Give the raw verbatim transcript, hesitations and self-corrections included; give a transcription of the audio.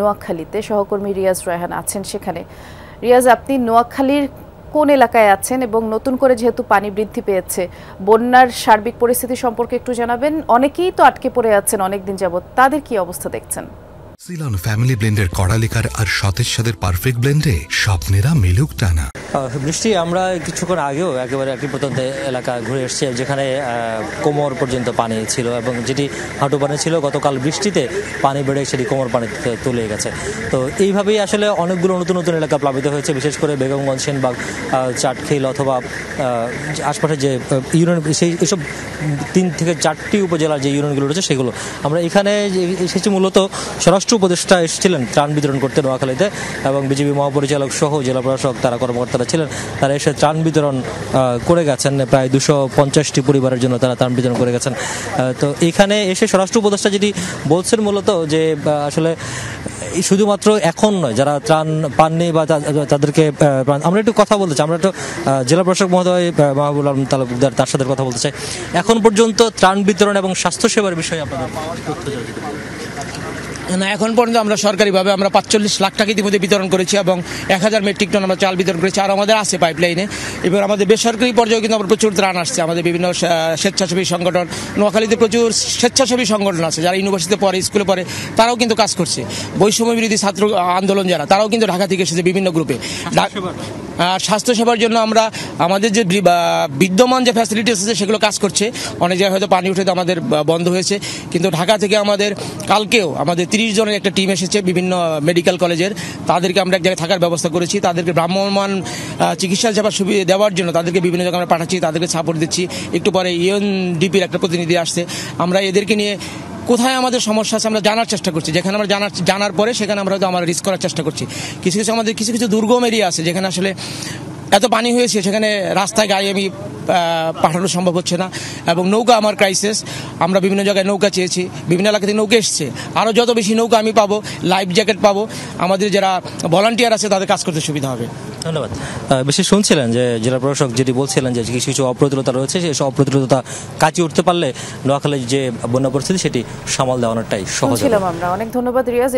নোয়াখালীতে, সহকর্মী রিয়াজ রায়হান আছেন সেখানে। রিয়াজ, আপনি নোয়াখালীর কোন এলাকায় আছেন এবং নতুন করে যেহেতু পানি বৃদ্ধি পেয়েছে, বন্যার সার্বিক পরিস্থিতি সম্পর্কে একটু জানাবেন। অনেকেই তো আটকে পড়ে আছেন অনেকদিন যাবৎ, তাদের কি অবস্থা দেখছেন? সিলন ফ্যামিলি ব্লেন্ডের কড়ালিকার আর সতেজ সাদের পারফেক্ট ব্লেন্ডে স্বপ্নেরা মিলুক টানা। বৃষ্টি, আমরা কিছুক্ষণ আগেও একেবারে একটি প্রত্যন্ত এলাকা ঘুরে এসেছি যেখানে কোমর পর্যন্ত পানি ছিল এবং যেটি হাঁটু পানি ছিল, গতকাল বৃষ্টিতে পানি বেড়ে সেটি কোমর পানিতে তুলে গেছে। তো এইভাবেই আসলে অনেকগুলো নতুন নতুন এলাকা প্লাবিত হয়েছে, বিশেষ করে বেগমগঞ্জ, সেনবাগ, চাটখিল অথবা আশপাশে যে ইউনিয়ন, সেই এসব তিন থেকে চারটি উপজেলার যে ইউনিয়নগুলো রয়েছে সেগুলো। আমরা এখানে এসেছি মূলত স্বরাষ্ট্র উপদেষ্টা এসেছিলেন ত্রাণ বিতরণ করতে নোয়াখালীতে, এবং বিজেপি মহাপরিচালক সহ জেলা প্রশাসক তারা কর্মকর্তারা ছিলেন, তারা এসে ত্রাণ বিতরণ করে গেছেন। প্রায় দুশো পঞ্চাশটি পরিবারের জন্য তারা ত্রাণ বিতরণ করে গেছেন। তো এখানে এসে স্বরাষ্ট্র উপদেষ্টা যেটি বলছেন মূলত, যে আসলে শুধুমাত্র এখন নয়, যারা ত্রাণ পাননি বা তাদেরকে আমরা একটু কথা বলতে চাই। আমরা একটু জেলা প্রশাসক মহোদয় মাহবুল আলম তালুকদার তার সাথে কথা বলতে চাই। এখন পর্যন্ত ত্রাণ বিতরণ এবং স্বাস্থ্যসেবার বিষয়ে আপনাদের না, এখন পর্যন্ত আমরা সরকারিভাবে আমরা পাঁচচল্লিশ লাখ টাকা ইতিমধ্যে বিতরণ করেছি এবং এক হাজার মেট্রিক টন আমরা চাল বিতরণ করেছি। আর আমাদের আছে পাইপলাইনে। এবার আমাদের বেসরকারি পর্যায়ে কিন্তু আমরা প্রচুর ত্রাণ আসছে, আমাদের বিভিন্ন স্বেচ্ছাসেবী সংগঠন, নোয়াখালীতে প্রচুর স্বেচ্ছাসেবী সংগঠন আছে যারা ইউনিভার্সিটিতে পড়ে, স্কুলে পড়ে, তারাও কিন্তু কাজ করছে। বৈষম্য বিরোধী ছাত্র আন্দোলন যারা, তারাও কিন্তু ঢাকা থেকে এসেছে বিভিন্ন গ্রুপে। আর স্বাস্থ্যসেবার জন্য আমরা আমাদের যে বিদ্যমান যে ফ্যাসিলিটিস আছে সেগুলো কাজ করছে। অনেক জায়গায় হয়তো পানি উঠে আমাদের বন্ধ হয়েছে, কিন্তু ঢাকা থেকে আমাদের কালকেও আমাদের তিরিশ জনের একটা টিম এসেছে বিভিন্ন মেডিকেল কলেজের। তাদেরকে আমরা এক জায়গায় থাকার ব্যবস্থা করেছি, তাদেরকে ভ্রাম্যমান চিকিৎসা সেবার সুবিধা দেওয়ার জন্য তাদেরকে বিভিন্ন জায়গায় আমরা পাঠাচ্ছি, তাদেরকে সাপোর্ট দিচ্ছি। একটু পরে ইউএনডিপির একটা প্রতিনিধি আসছে, আমরা এদেরকে নিয়ে কোথায় আমাদের সমস্যা আছে আমরা জানার চেষ্টা করছি। যেখানে আমরা জানার জানার পরে সেখানে আমরা হয়তো আমরা রিস্ক করার চেষ্টা করছি। কিছু কিছু আমাদের কিছু কিছু দুর্গম এরিয়া আছে যেখানে আসলে এত পানি হয়েছে, সেখানে রাস্তায় গায়ে আমি পাঠানো সম্ভব হচ্ছে না, এবং নৌকা আমার ক্রাইসিস। আমরা বিভিন্ন জায়গায় নৌকা চেয়েছি, বিভিন্ন এলাকা থেকে নৌকা এসছে। আরও যত বেশি নৌকা আমি পাবো, লাইফ জ্যাকেট পাবো, আমাদের যারা ভলান্টিয়ার আছে তাদের কাজ করতে সুবিধা হবে। ধন্যবাদ। বিশেষ শুনছিলেন যে জেলা প্রশাসক যেটি বলছিলেন যে কিছু কিছু অপ্রতুলতা রয়েছে, সেই সব অপ্রতুলতা কাটিয়ে উঠতে পারলে নোয়াখালীর যে বন্যা পরিস্থিতি সেটি সামাল দেওয়াটাই সহজ। অনেক ধন্যবাদ রিয়াজ।